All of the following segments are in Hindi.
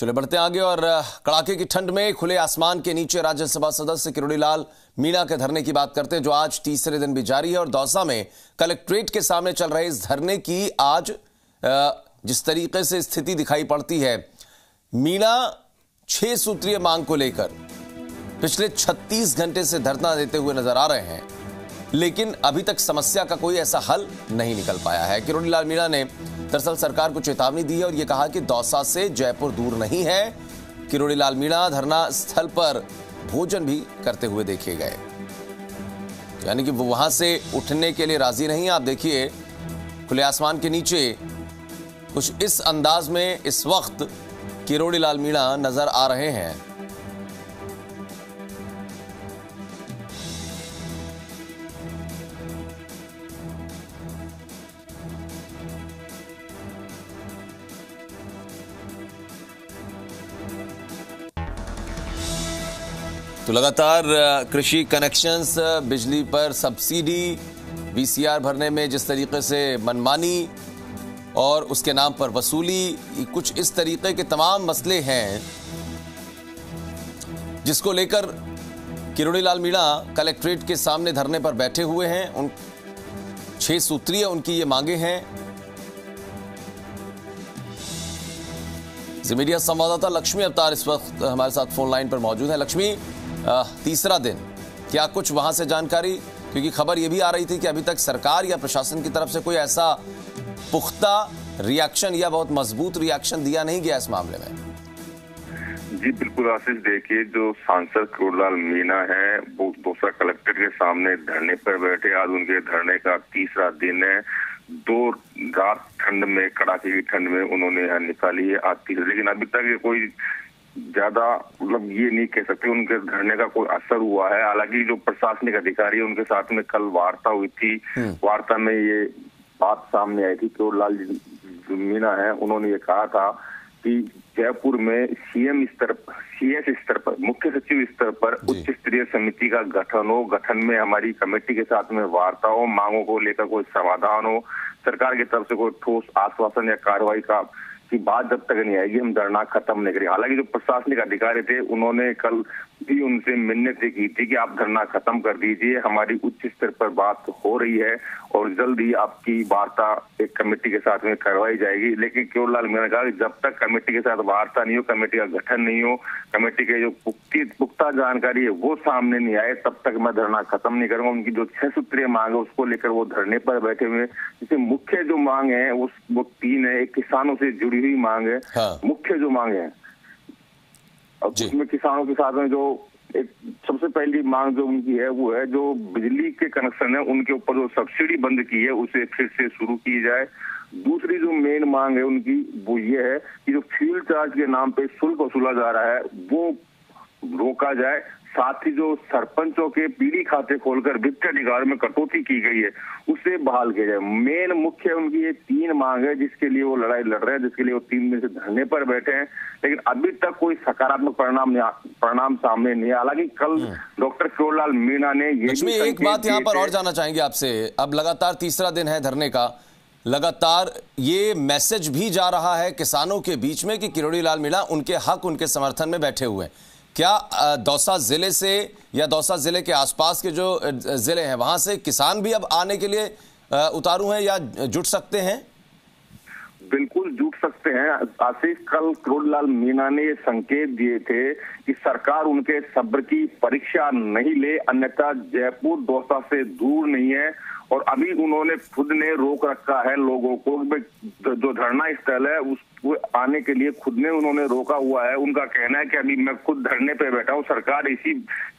चलिए बढ़ते आगे। और कड़ाके की ठंड में खुले आसमान के नीचे राज्यसभा सदस्य किरोड़ी लाल मीणा के धरने की बात करते हैं, जो आज तीसरे दिन भी जारी है। और दौसा में कलेक्ट्रेट के सामने चल रहे इस धरने की आज जिस तरीके से स्थिति दिखाई पड़ती है, मीणा 6 सूत्रीय मांग को लेकर पिछले 36 घंटे से धरना देते हुए नजर आ रहे हैं, लेकिन अभी तक समस्या का कोई ऐसा हल नहीं निकल पाया है। किरोड़ी लाल मीणा ने दरअसल सरकार को चेतावनी दी है और ये कहा कि दौसा से जयपुर दूर नहीं है। किरोड़ी लाल मीणा धरना स्थल पर भोजन भी करते हुए देखे गए, यानी कि वो वहां से उठने के लिए राजी नहीं। आप देखिए, खुले आसमान के नीचे कुछ इस अंदाज में इस वक्त किरोड़ी लाल मीणा नजर आ रहे हैं। तो लगातार कृषि कनेक्शंस, बिजली पर सब्सिडी, वीसीआर भरने में जिस तरीके से मनमानी और उसके नाम पर वसूली, कुछ इस तरीके के तमाम मसले हैं जिसको लेकर किरोड़ी लाल मीणा कलेक्ट्रेट के सामने धरने पर बैठे हुए हैं। उन 6 सूत्रीय उनकी ये मांगे हैं। जी, मीडिया संवाददाता लक्ष्मी अवतार इस वक्त हमारे साथ फोन लाइन पर मौजूद है। लक्ष्मी, तीसरा दिन, क्या कुछ वहां से जानकारी, क्योंकि खबर यह भी आ रही थी कि अभी तक सरकार या प्रशासन की तरफ से कोई ऐसा पुख्ता रिएक्शन या बहुत मजबूत रिएक्शन दिया नहीं गया इस मामले में? जी बिल्कुल आसिफ, देखिए जो सांसद किरोड़ी लाल मीणा है वो दौसा कलेक्ट्रेट के सामने धरने पर बैठे। आज उनके धरने का तीसरा दिन है। 2 रात ठंड में, कड़ाके की ठंड में उन्होंने यहाँ निकाली है आज तीसरे, लेकिन अभी तक ये कोई ज्यादा मतलब ये नहीं कह सकते उनके धरने का कोई असर हुआ है। हालांकि जो प्रशासनिक अधिकारी है उनके साथ में कल वार्ता हुई थी, वार्ता में ये बात सामने आई थी। किरोड़ी लाल मीणा है, उन्होंने ये कहा था कि जयपुर में सीएस स्तर पर मुख्य सचिव स्तर पर उच्च स्तरीय समिति का गठन हो, गठन में हमारी कमेटी के साथ में वार्ता हो, मांगों को लेकर कोई समाधान हो। सरकार की तरफ से कोई ठोस आश्वासन या कार्रवाई का की बात जब तक नहीं आएगी हम धरना खत्म नहीं करेंगे। हालांकि जो प्रशासनिक अधिकारी थे उन्होंने कल भी उनसे मिन्नत की थी कि आप धरना खत्म कर दीजिए, हमारी उच्च स्तर पर बात हो रही है और जल्द ही आपकी वार्ता एक कमेटी के साथ में करवाई जाएगी। लेकिन किरोड़ी लाल मीणा ने कहा कि जब तक कमेटी के साथ वार्ता नहीं हो, कमेटी का गठन नहीं हो, कमेटी के जो पुख्ता जानकारी है वो सामने नहीं आए, तब तक मैं धरना खत्म नहीं करूंगा। उनकी जो 6 सूत्रीय मांग है उसको लेकर वो धरने पर बैठे हुए, जिसमें मुख्य जो मांग है वो 3 है। एक किसानों से जुड़ी हुई मांग है, हाँ। मुख्य जो मांग है उसमें किसानों के साथ में जो एक सबसे पहली मांग जो उनकी है वो है जो बिजली के कनेक्शन है उनके ऊपर जो सब्सिडी बंद की है उसे फिर से शुरू की जाए। दूसरी जो मेन मांग है उनकी वो ये है कि जो फ्यूल चार्ज के नाम पे शुल्क वसूला जा रहा है वो रोका जाए। साथ ही जो सरपंचों के पीढ़ी खाते खोलकर वित्त अधिकार में कटौती की गई है उसे बहाल किया जाए। मेन मुख्य उनकी ये 3 मांग है जिसके लिए वो लड़ाई लड़ रहे हैं, जिसके लिए वो 3 दिन से धरने पर बैठे हैं, लेकिन अभी तक कोई सकारात्मक परिणाम सामने नहीं आया। हालांकि कल डॉक्टर किरोड़ी लाल मीणा ने ये एक बात यहाँ पर और जाना चाहेंगे आपसे, अब लगातार तीसरा दिन है धरने का, लगातार ये मैसेज भी जा रहा है किसानों के बीच में कि किरोड़ी लाल मीणा उनके हक, उनके समर्थन में बैठे हुए हैं। क्या दौसा जिले से या दौसा जिले के आसपास के जो जिले हैं वहां से किसान भी अब आने के लिए उतारू हैं या जुट सकते हैं? बिल्कुल जुट सकते हैं आसिफ। कल किरोड़ी लाल मीणा ने ये संकेत दिए थे कि सरकार उनके सब्र की परीक्षा नहीं ले, अन्यथा जयपुर दौसा से दूर नहीं है। और अभी उन्होंने खुद ने रोक रखा है लोगों को, जो धरना स्थल है उसको आने के लिए खुद ने उन्होंने रोका हुआ है। उनका कहना है कि अभी मैं खुद धरने पे बैठा हूँ, सरकार इसी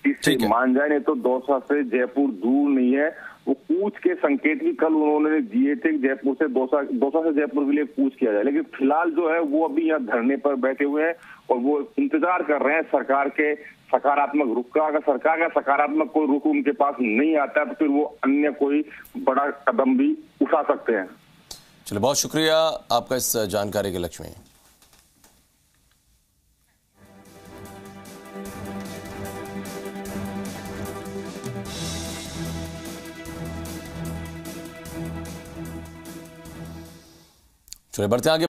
चीज से मान जाए नहीं तो दौसा से जयपुर दूर नहीं है। वो कूच के संकेत भी कल उन्होंने दिए थे कि जयपुर से दौसा, दौसा से जयपुर के लिए कूच किया जाए, लेकिन फिलहाल जो है वो अभी यहाँ धरने पर बैठे हुए हैं और वो इंतजार कर रहे हैं सरकार के सकारात्मक रुख का। अगर सरकार का सकारात्मक कोई रुख उनके पास नहीं आता है तो फिर वो अन्य कोई बड़ा कदम भी उठा सकते हैं। चलिए, बहुत शुक्रिया आपका इस जानकारी के लक्ष्मी। चलिए बढ़ते आगे।